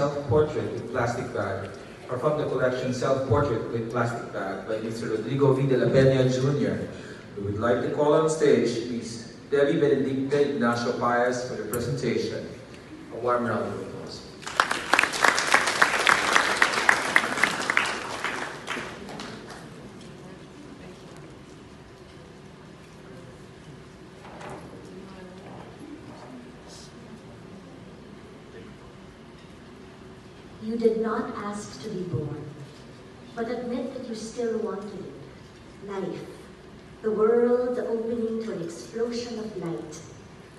Self-Portrait with Plastic Bag are from the collection Self-Portrait with Plastic Bag by Mr. Rodrigo V. de la Peña Jr. We would like to call on stage Ms. Devi Ignacio Paez for the presentation. A warm round of applause. You did not ask to be born, but admit that you still wanted it. Life, the world opening to an explosion of light,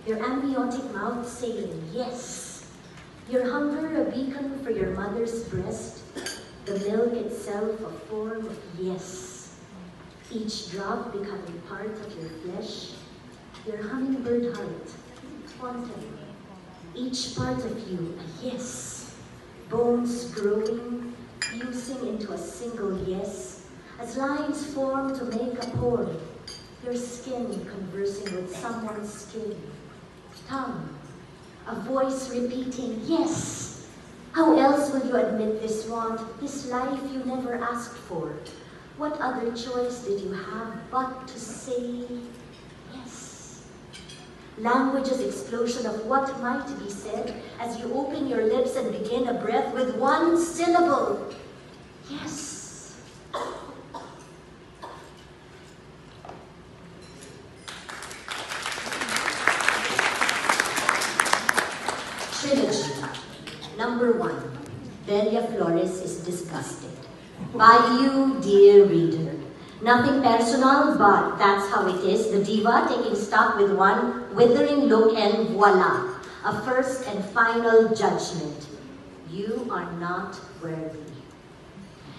your amniotic mouth saying yes, your hunger a beacon for your mother's breast, the milk itself a form of yes, each drop becoming part of your flesh, your hummingbird heart, quantum, each part of you a yes. Bones growing, fusing into a single yes, as lines form to make a poem, your skin conversing with someone's skin, tongue, a voice repeating yes. How else will you admit this want, this life you never asked for? What other choice did you have but to say yes? Language's explosion of what might be said as you open your lips and begin a breath with one syllable. Yes. Trilogy, #1, Velia Flores is disgusted. By you, dear reader. Nothing personal, but that's how it is. The diva taking stock with one withering look and voila, a first and final judgment. You are not worthy.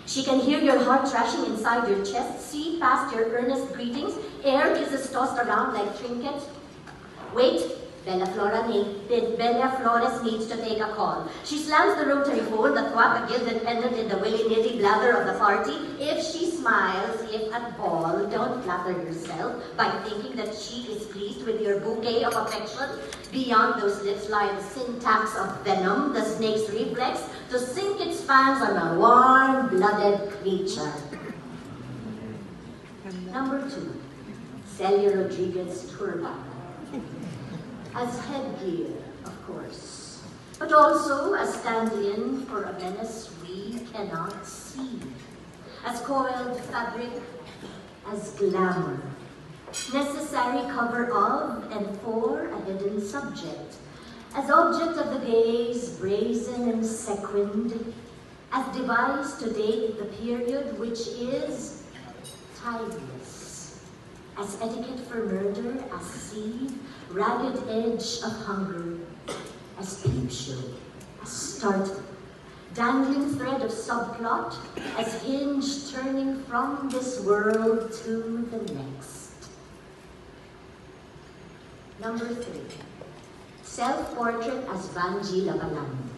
She can hear your heart thrashing inside your chest, see past your earnest greetings, air kisses tossed around like trinkets. Wait, Bella Flores needs to take a call. She slams the room telephone, the quack, a gilded pendant in the willy-nilly blather of the party. If she smiles, if at all, don't flatter yourself by thinking that she is pleased with your bouquet of affection. Beyond those lips lie the syntax of venom, the snake's reflex to sink its fangs on a warm-blooded creature. #2, Celia Rodriguez Turba. As headgear, of course, but also as stand-in for a menace we cannot see, as coiled fabric, as glamour, necessary cover of and for a hidden subject, as object of the gaze, brazen and sequined, as device to date the period which is timeless, as etiquette for murder, as seed, ragged edge of hunger, as peep show, as startle, dangling thread of subplot, as hinge turning from this world to the next. #3, Self-Portrait as Van G. Labananda.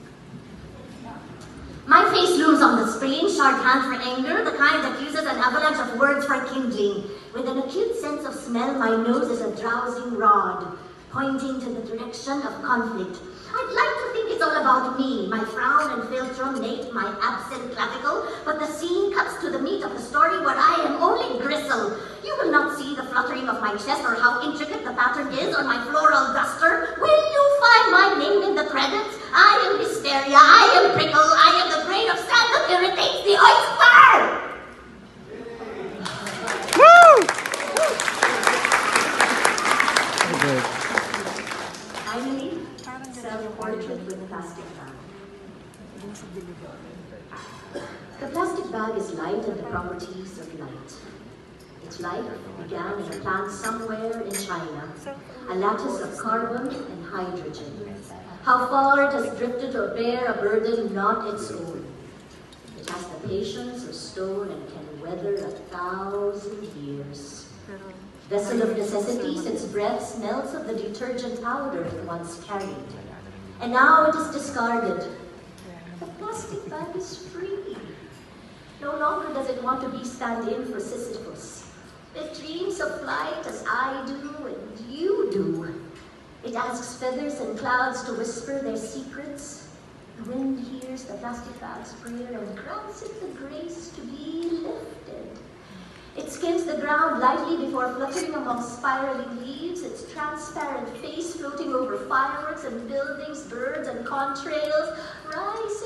My face looms on the screen, short hand for anger, the kind that uses an avalanche of words for kindling. With an acute sense of smell, my nose is a drowsing rod, pointing to the direction of conflict. I'd like to think it's all about me, my frown and philtrum mate, my absent clavicle, but the scene cuts to the meat of the story where I am only gristle. You will not see the fluttering of my chest or how intricate the pattern is on my floral duster. Will you find my name in the credits? I am hysteria, I am prickle, I am the grain of sand that irritates the oyster! Finally, Self-Portrait with Plastic Bag. The plastic bag is light and the properties of light. Its life began in a plant somewhere in China, a lattice of carbon and hydrogen. How far it has drifted to bear a burden not its own. It has the patience of stone and can weather 1,000 years. Vessel of necessities, its breath smells of the detergent powder it once carried. And now it is discarded. The plastic bag is free. No longer does it want to be stand-in for Sisyphus. It dreams of flight as I do and you do. It asks feathers and clouds to whisper their secrets. When hears the plastic bag's prayer and grants it the grace to be lifted. It skims the ground lightly before fluttering among spiraling leaves, its transparent face floating over fireworks and buildings, birds and contrails, rice